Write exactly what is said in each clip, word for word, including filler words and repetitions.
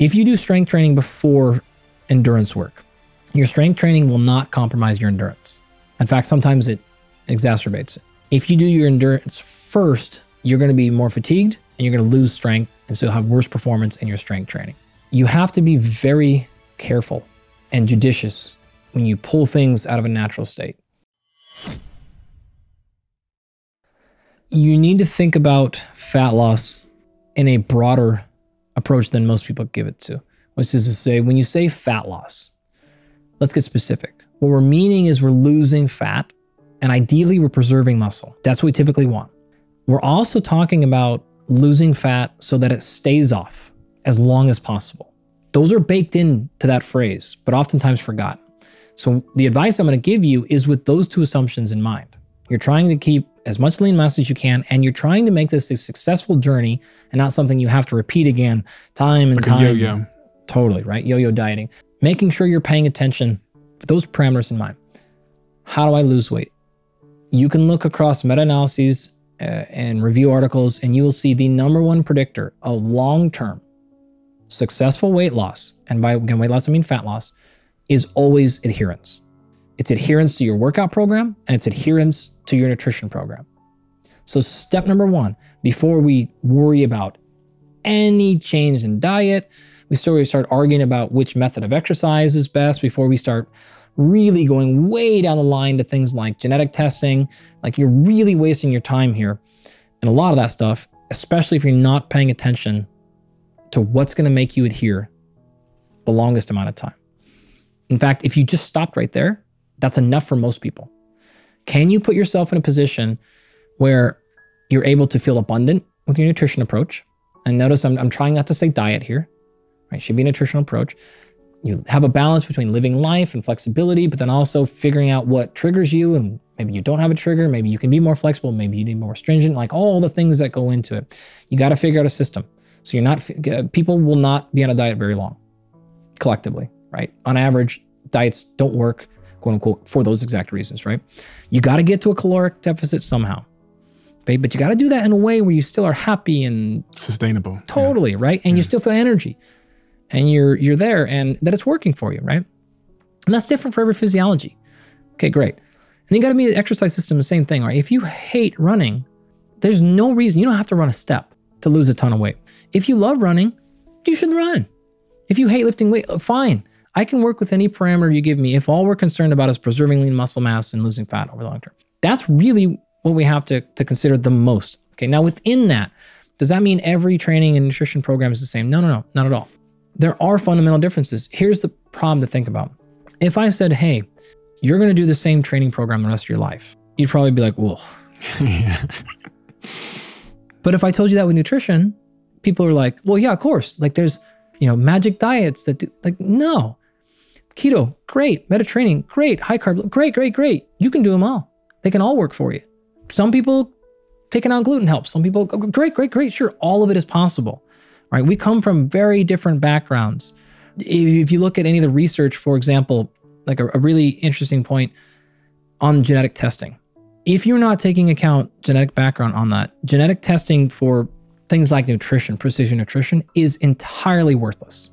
If you do strength training before endurance work, your strength training will not compromise your endurance. In fact, sometimes it exacerbates it. If you do your endurance first, you're going to be more fatigued and you're going to lose strength, and so you'll have worse performance in your strength training. You have to be very careful and judicious when you pull things out of a natural state. You need to think about fat loss in a broader approach than most people give it to, which is to say, when you say fat loss, let's get specific. What we're meaning is we're losing fat, and ideally we're preserving muscle. That's what we typically want. We're also talking about losing fat so that it stays off as long as possible. Those are baked into that phrase, but oftentimes forgotten. So the advice I'm going to give you is with those two assumptions in mind. You're trying to keep as much lean mass as you can, and you're trying to make this a successful journey and not something you have to repeat again time and time. Like a yo-yo. Totally, right? Yo-yo dieting. Making sure you're paying attention with those parameters in mind. How do I lose weight? You can look across meta-analyses uh, and review articles, and you will see the number one predictor of long-term successful weight loss, and by again, weight loss, I mean fat loss, is always adherence. It's adherence to your workout program, and it's adherence to your nutrition program. So step number one, before we worry about any change in diet, we start arguing about which method of exercise is best, before we start really going way down the line to things like genetic testing, like you're really wasting your time here. And a lot of that stuff, especially if you're not paying attention to what's going to make you adhere the longest amount of time. In fact, if you just stopped right there, that's enough for most people. Can you put yourself in a position where you're able to feel abundant with your nutrition approach? And notice I'm, I'm trying not to say diet here, right? Should be a nutritional approach. You have a balance between living life and flexibility, but then also figuring out what triggers you, and maybe you don't have a trigger, maybe you can be more flexible, maybe you need more stringent, like all the things that go into it. You got to figure out a system. So you're not, people will not be on a diet very long, collectively, right? On average, diets don't work, quote unquote, for those exact reasons, right? You got to get to a caloric deficit somehow, babe, but you got to do that in a way where you still are happy and sustainable. Totally, yeah. Right? And yeah. You still feel energy. And you're you're there, and that it's working for you, right? And that's different for every physiology. Okay, great. And you got to be the exercise system, the same thing, right? If you hate running, there's no reason you don't have to run a step to lose a ton of weight. If you love running, you should run. If you hate lifting weight, fine. I can work with any parameter you give me if all we're concerned about is preserving lean muscle mass and losing fat over the long term. That's really what we have to, to consider the most. Okay, now within that, does that mean every training and nutrition program is the same? No, no, no, not at all. There are fundamental differences. Here's the problem to think about. If I said, hey, you're going to do the same training program the rest of your life, you'd probably be like, whoa. Yeah. But if I told you that with nutrition, people are like, well, yeah, of course. Like there's, you know, magic diets that do, like, no. Keto, great. Mediterranean, great. High carb, great, great, great. You can do them all. They can all work for you. Some people taking out gluten helps. Some people, great, great, great. Sure, all of it is possible. Right? We come from very different backgrounds. If you look at any of the research, for example, like a, a really interesting point on genetic testing. If you're not taking account genetic background on that, genetic testing for things like nutrition, precision nutrition, is entirely worthless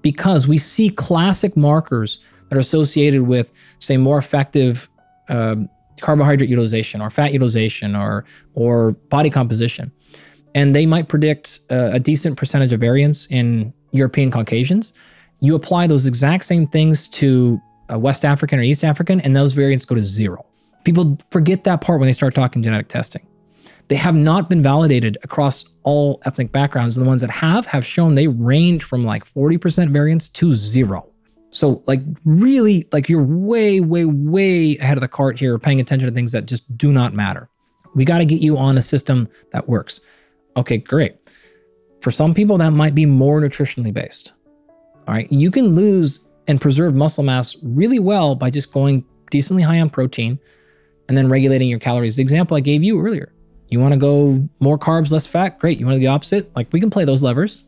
because we see classic markers that are associated with, say, more effective uh, carbohydrate utilization or fat utilization or, or body composition. And they might predict uh, a decent percentage of variance in European Caucasians. You apply those exact same things to a West African or East African, and those variants go to zero. People forget that part when they start talking genetic testing. They have not been validated across all ethnic backgrounds. The ones that have have shown they range from like forty percent variance to zero. So like really, like you're way, way, way ahead of the cart here, paying attention to things that just do not matter. We got to get you on a system that works. Okay, great. For some people, that might be more nutritionally based. All right, you can lose and preserve muscle mass really well by just going decently high on protein and then regulating your calories. The example I gave you earlier, you want to go more carbs, less fat? Great. You want to do the opposite? Like we can play those levers.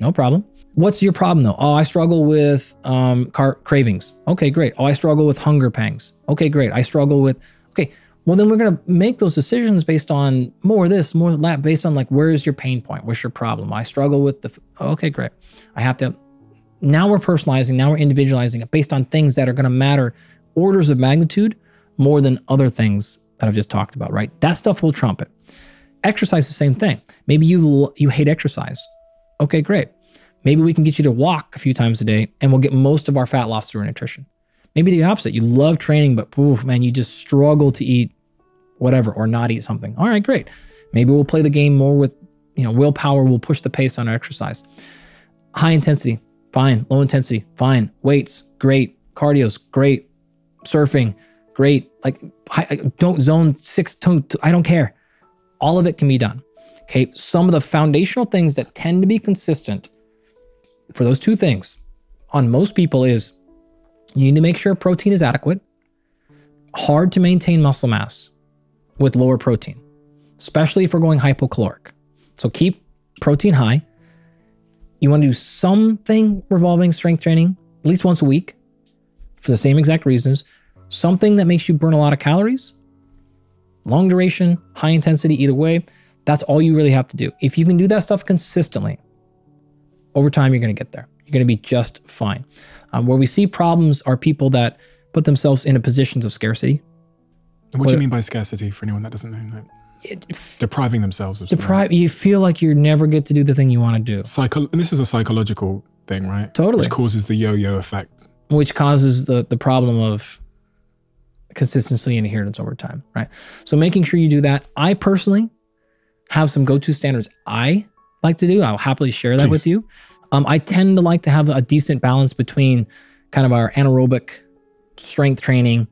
No problem. What's your problem though? Oh, I struggle with um, car cravings. Okay, great. Oh, I struggle with hunger pangs. Okay, great. I struggle with, okay, well, then we're going to make those decisions based on more of this, more of that, based on like, where's your pain point? What's your problem? I struggle with the, okay, great. I have to, now we're personalizing, now we're individualizing it based on things that are going to matter orders of magnitude more than other things that I've just talked about, right? That stuff will trump it. Exercise, the same thing. Maybe you you hate exercise. Okay, great. Maybe we can get you to walk a few times a day and we'll get most of our fat loss through nutrition. Maybe the opposite. You love training, but oof, man, you just struggle to eat whatever or not eat something. All right, great. Maybe we'll play the game more with, you know, willpower. We'll push the pace on our exercise. High intensity, fine. Low intensity, fine. Weights, great. Cardio's, great. Surfing, great. Like, I don't zone six, two, two, I don't care. All of it can be done. Okay, some of the foundational things that tend to be consistent for those two things on most people is you need to make sure protein is adequate. Hard to maintain muscle mass with lower protein, especially if we're going hypocaloric. So keep protein high. You want to do something revolving strength training at least once a week for the same exact reasons. Something that makes you burn a lot of calories, long duration, high intensity, either way. That's all you really have to do. If you can do that stuff consistently, over time, you're going to get there. You're going to be just fine. Um, where we see problems are people that put themselves into positions of scarcity. And what do you mean by scarcity for anyone that doesn't know? Like, it, depriving themselves of something. You feel like you never get to do the thing you want to do. Psycho and this is a psychological thing, right? Totally. Which causes the yo-yo effect. Which causes the, the problem of consistency and adherence over time, right? So making sure you do that. I personally have some go-to standards I like to do. I'll happily share that Please. with you. Um, I tend to like to have a decent balance between kind of our anaerobic strength training,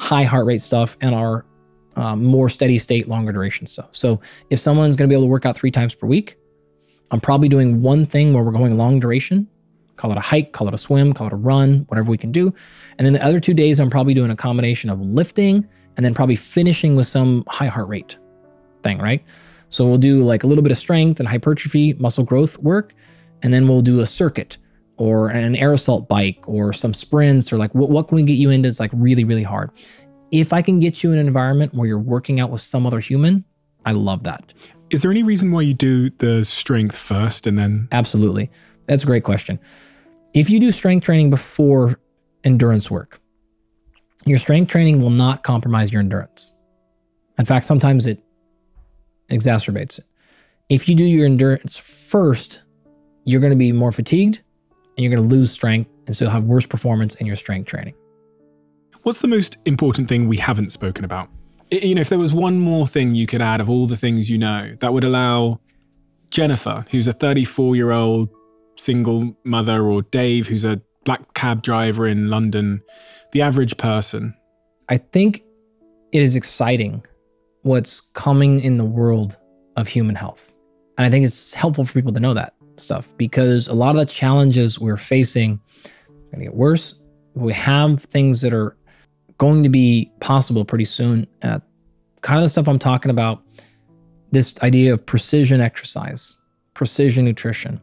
high heart rate stuff, and our um, more steady state, longer duration stuff. So if someone's going to be able to work out three times per week, I'm probably doing one thing where we're going long duration, call it a hike, call it a swim, call it a run, whatever we can do. And then the other two days, I'm probably doing a combination of lifting and then probably finishing with some high heart rate thing, right? So we'll do like a little bit of strength and hypertrophy, muscle growth work, and then we'll do a circuit or an air assault bike or some sprints or like, what, what can we get you into? It's like really, really hard. If I can get you in an environment where you're working out with some other human, I love that. Is there any reason why you do the strength first and then? Absolutely. That's a great question. If you do strength training before endurance work, your strength training will not compromise your endurance. In fact, sometimes it exacerbates it. If you do your endurance first, you're going to be more fatigued and you're going to lose strength. And so you'll have worse performance in your strength training. What's the most important thing we haven't spoken about? You know, if there was one more thing you could add of all the things you know, that would allow Jennifer, who's a thirty-four year old single mother, or Dave, who's a black cab driver in London, the average person. I think it is exciting what's coming in the world of human health. And I think it's helpful for people to know that stuff, because a lot of the challenges we're facing are going to get worse. We have things that are going to be possible pretty soon. Uh, kind of the stuff I'm talking about, this idea of precision exercise, precision nutrition.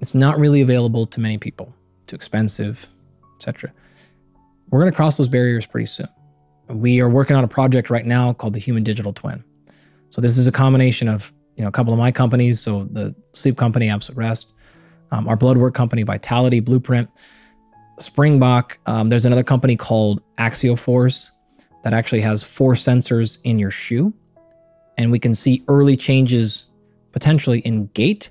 It's not really available to many people, too expensive, et cetera. We're going to cross those barriers pretty soon. We are working on a project right now called the Human Digital Twin. So this is a combination of, you know, a couple of my companies. So the sleep company, Absolute Rest, um, our blood work company, Vitality Blueprint, Springbok. Um, there's another company called AxioForce that actually has four sensors in your shoe. And we can see early changes potentially in gait.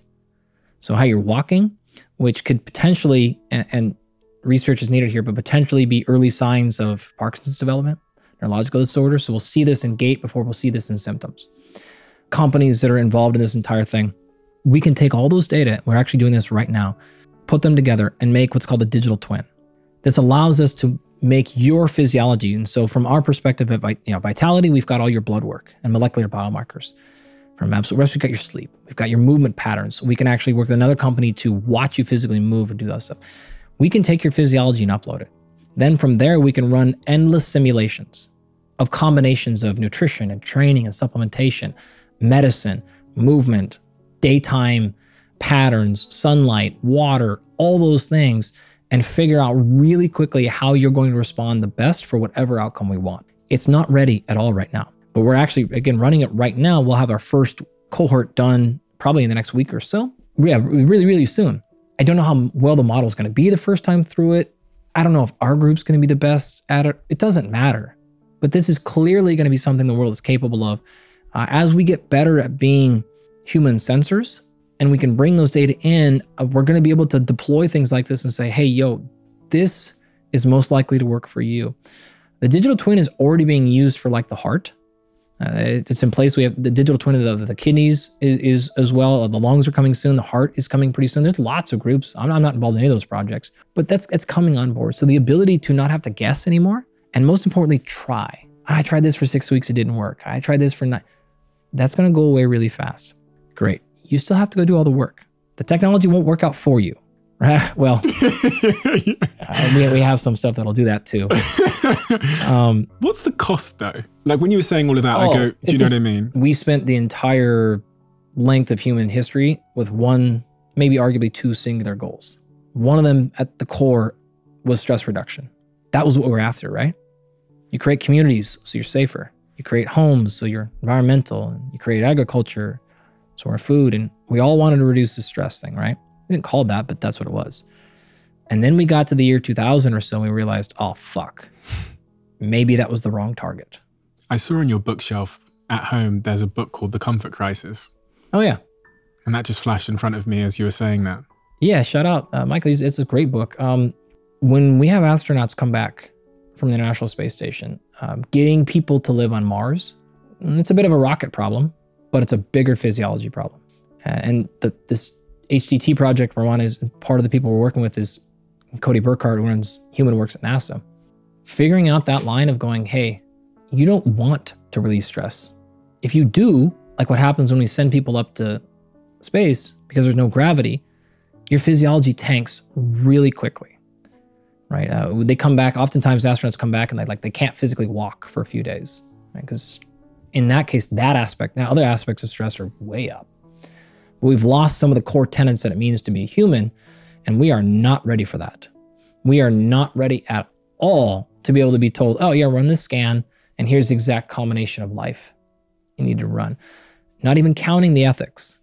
So how you're walking, which could potentially, and, and research is needed here, but potentially be early signs of Parkinson's development, neurological disorder. So we'll see this in gait before we'll see this in symptoms. Companies that are involved in this entire thing, we can take all those data, we're actually doing this right now, put them together and make what's called a digital twin. This allows us to make your physiology. And so from our perspective at you know, Vitality, we've got all your blood work and molecular biomarkers. From Absolute Rest, we've got your sleep. We've got your movement patterns. We can actually work with another company to watch you physically move and do that stuff. We can take your physiology and upload it. Then from there, we can run endless simulations of combinations of nutrition and training and supplementation, medicine, movement, daytime patterns, sunlight, water, all those things, and figure out really quickly how you're going to respond the best for whatever outcome we want. It's not ready at all right now, but we're actually, again, running it right now. We'll have our first cohort done probably in the next week or so. Yeah, really, really soon. I don't know how well the model is going to be the first time through it. I don't know if our group's going to be the best at it. It doesn't matter. But this is clearly going to be something the world is capable of. Uh, as we get better at being human sensors and we can bring those data in, uh, we're going to be able to deploy things like this and say, hey, yo, this is most likely to work for you. The digital twin is already being used for like the heart. Uh, it's in place. We have the digital twin of the, the kidneys is, is as well. The lungs are coming soon. The heart is coming pretty soon. There's lots of groups. I'm, I'm not involved in any of those projects, but that's it's coming on board. So the ability to not have to guess anymore, and most importantly, try. I tried this for six weeks. It didn't work. I tried this for nine. That's going to go away really fast. Great. You still have to go do all the work. The technology won't work out for you. Well, I mean, we have some stuff that'll do that too. Um, What's the cost though? Like when you were saying all of that, oh, I go, do you know just, what I mean? We spent the entire length of human history with one, maybe arguably two singular goals. One of them at the core was stress reduction. That was what we're after, right? You create communities so you're safer. You create homes so you're environmental. And you create agriculture so our food. And we all wanted to reduce the stress thing, right? We didn't call it that, but that's what it was. And then we got to the year two thousand or so, and we realized, oh, fuck. Maybe that was the wrong target. I saw on your bookshelf at home, there's a book called The Comfort Crisis. Oh, yeah. And that just flashed in front of me as you were saying that. Yeah, shout out, uh, Michael. It's, it's a great book. Um, when we have astronauts come back from the International Space Station, um, getting people to live on Mars, it's a bit of a rocket problem, but it's a bigger physiology problem. And the, this... H D T project Marwan is part of the people we're working with is Cody Burkhardt, who runs Human Works at NASA. Figuring out that line of going, hey, you don't want to release stress. If you do, like what happens when we send people up to space because there's no gravity, your physiology tanks really quickly, right? Uh, they come back, oftentimes astronauts come back and they like they can't physically walk for a few days, right? Because in that case, that aspect, now other aspects of stress are way up. We've lost some of the core tenets that it means to be human, and we are not ready for that. We are not ready at all to be able to be told, oh yeah, run this scan, and here's the exact combination of life you need to run. Not even counting the ethics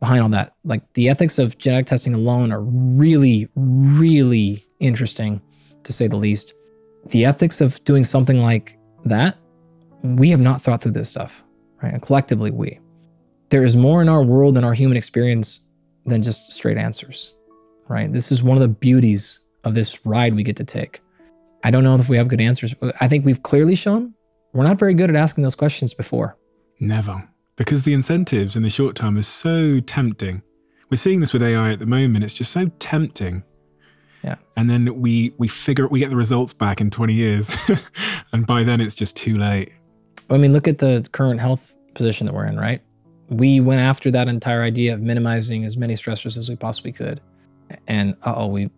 behind all that. Like the ethics of genetic testing alone are really, really interesting, to say the least. The ethics of doing something like that, we have not thought through this stuff, right? And collectively, we. There is more in our world and our human experience than just straight answers, right? This is one of the beauties of this ride we get to take. I don't know if we have good answers. I think we've clearly shown we're not very good at asking those questions before. Never, because the incentives in the short term is so tempting. We're seeing this with A I at the moment. It's just so tempting. Yeah. And then we, we figure, we get the results back in twenty years and by then it's just too late. I mean, look at the current health position that we're in, right? We went after that entire idea of minimizing as many stressors as we possibly could. And uh-oh, we,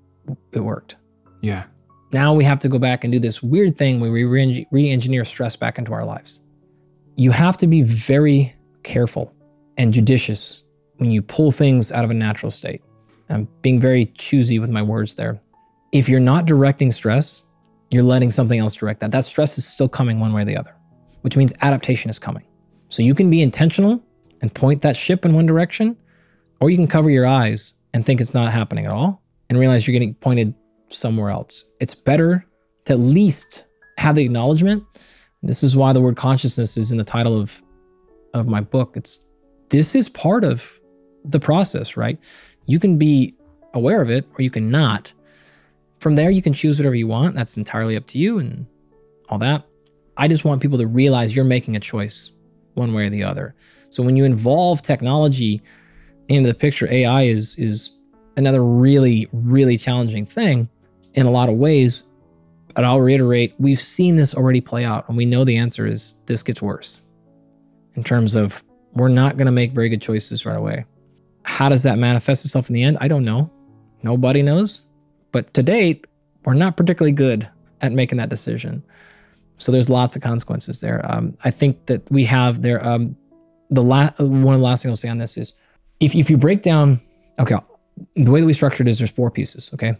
it worked. Yeah. Now we have to go back and do this weird thing where we re-engineer stress back into our lives. You have to be very careful and judicious when you pull things out of a natural state. I'm being very choosy with my words there. If you're not directing stress, you're letting something else direct that. That stress is still coming one way or the other, which means adaptation is coming. So you can be intentional and point that ship in one direction, or you can cover your eyes and think it's not happening at all and realize you're getting pointed somewhere else. It's better to at least have the acknowledgement. This is why the word consciousness is in the title of, of my book. It's, this is part of the process, right? You can be aware of it or you can not. From there, you can choose whatever you want. That's entirely up to you and all that. I just want people to realize you're making a choice one way or the other. So when you involve technology into the picture, A I is, is another really, really challenging thing in a lot of ways. But I'll reiterate, we've seen this already play out and we know the answer is this gets worse in terms of we're not going to make very good choices right away. How does that manifest itself in the end? I don't know. Nobody knows. But to date, we're not particularly good at making that decision. So there's lots of consequences there. Um, I think that we have there... Um, The last one of the last things I'll say on this is if, if you break down, okay, the way that we structured it is there's four pieces, okay?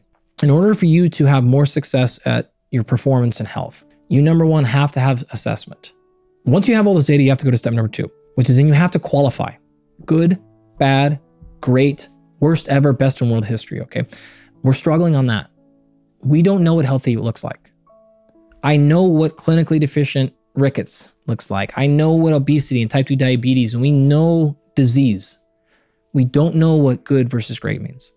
In order for you to have more success at your performance and health, you number one have to have assessment. Once you have all this data, you have to go to step number two, which is then you have to qualify. Good, bad, great, worst ever, best in world history, okay? We're struggling on that. We don't know what healthy looks like. I know what clinically deficient rickets looks like. I know what obesity and type two diabetes, and we know disease. We don't know what good versus great means.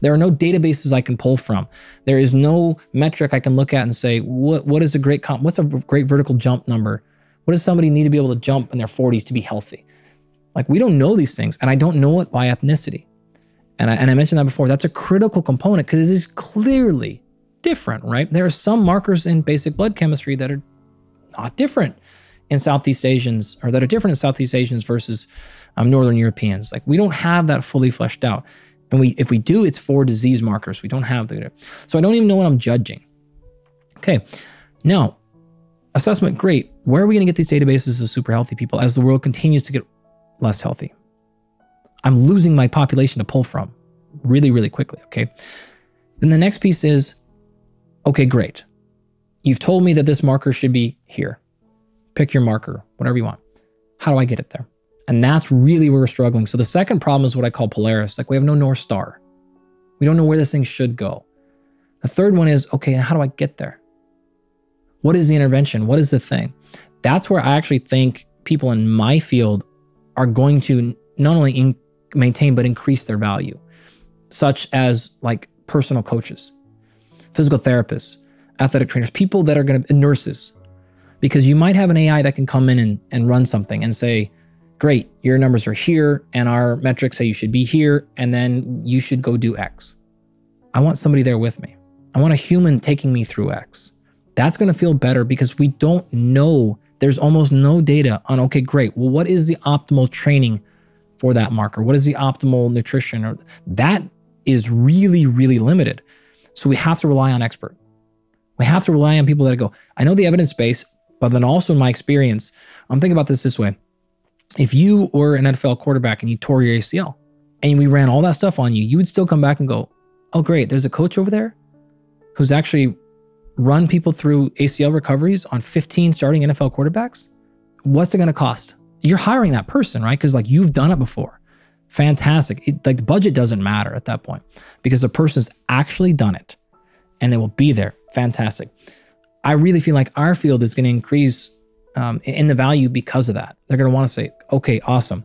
There are no databases I can pull from. There is no metric I can look at and say, what, what is a great comp? What's a great vertical jump number? What does somebody need to be able to jump in their forties to be healthy? Like, we don't know these things, and I don't know it by ethnicity. And I, and I mentioned that before, that's a critical component because it is clearly different, right? There are some markers in basic blood chemistry that are not different in Southeast Asians, or that are different in Southeast Asians versus um, Northern Europeans. Like, we don't have that fully fleshed out. And we, if we do, it's for disease markers. We don't have the, so I don't even know what I'm judging. Okay, now, assessment, great. Where are we gonna get these databases of super healthy people as the world continues to get less healthy? I'm losing my population to pull from really, really quickly, okay? Then the next piece is, okay, great. You've told me that this marker should be here. Pick your marker, whatever you want. How do I get it there? And that's really where we're struggling. So the second problem is what I call Polaris. Like, we have no North Star. We don't know where this thing should go. The third one is, okay, how do I get there? What is the intervention? What is the thing? That's where I actually think people in my field are going to not only in maintain, but increase their value, such as like personal coaches, physical therapists, athletic trainers, people that are gonna, and nurses, because you might have an A I that can come in and, and run something and say, great, your numbers are here and our metrics say you should be here and then you should go do X. I want somebody there with me. I want a human taking me through X. That's gonna feel better because we don't know, there's almost no data on, okay, great, well, what is the optimal training for that marker? What is the optimal nutrition? Or that is really, really limited. So we have to rely on expert. We have to rely on people that go, I know the evidence base, but then also in my experience, I'm thinking about this this way. If you were an N F L quarterback and you tore your A C L and we ran all that stuff on you, you would still come back and go, oh great, there's a coach over there who's actually run people through A C L recoveries on fifteen starting N F L quarterbacks. What's it gonna cost? You're hiring that person, right? Because like you've done it before. Fantastic. It, like the budget doesn't matter at that point because the person's actually done it and they will be there. Fantastic. I really feel like our field is gonna increase um, in the value because of that. They're gonna wanna say, okay, awesome.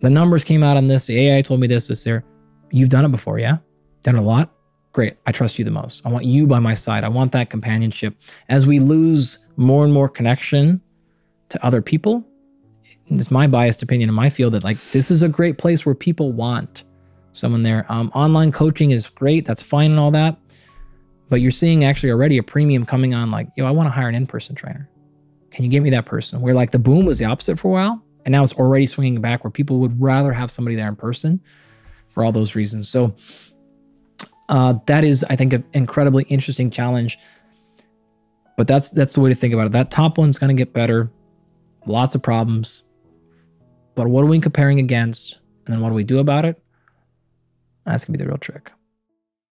The numbers came out on this, the A I told me this, this, there. You've done it before, yeah? Done it a lot? Great, I trust you the most. I want you by my side. I want that companionship. As we lose more and more connection to other people, it's my biased opinion in my field that like, this is a great place where people want someone there. Um, online coaching is great. That's fine and all that. But you're seeing actually already a premium coming on like, yo, I want to hire an in-person trainer. Can you get me that person? Where like the boom was the opposite for a while. And now it's already swinging back where people would rather have somebody there in person for all those reasons. So uh, that is, I think, an incredibly interesting challenge. But that's, that's the way to think about it. That top one's going to get better. Lots of problems. But what are we comparing against? And then what do we do about it? That's gonna be the real trick.